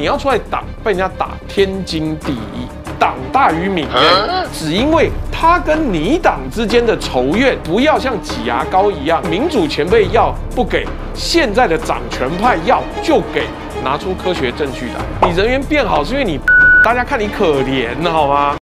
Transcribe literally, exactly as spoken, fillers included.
你要出来挡，被人家打天经地义，党大于民。只因为他跟你党之间的仇怨，不要像挤牙膏一样，民主前辈要不给，现在的掌权派要就给，拿出科学证据来。你人缘变好是因为你，大家看你可怜，好吗？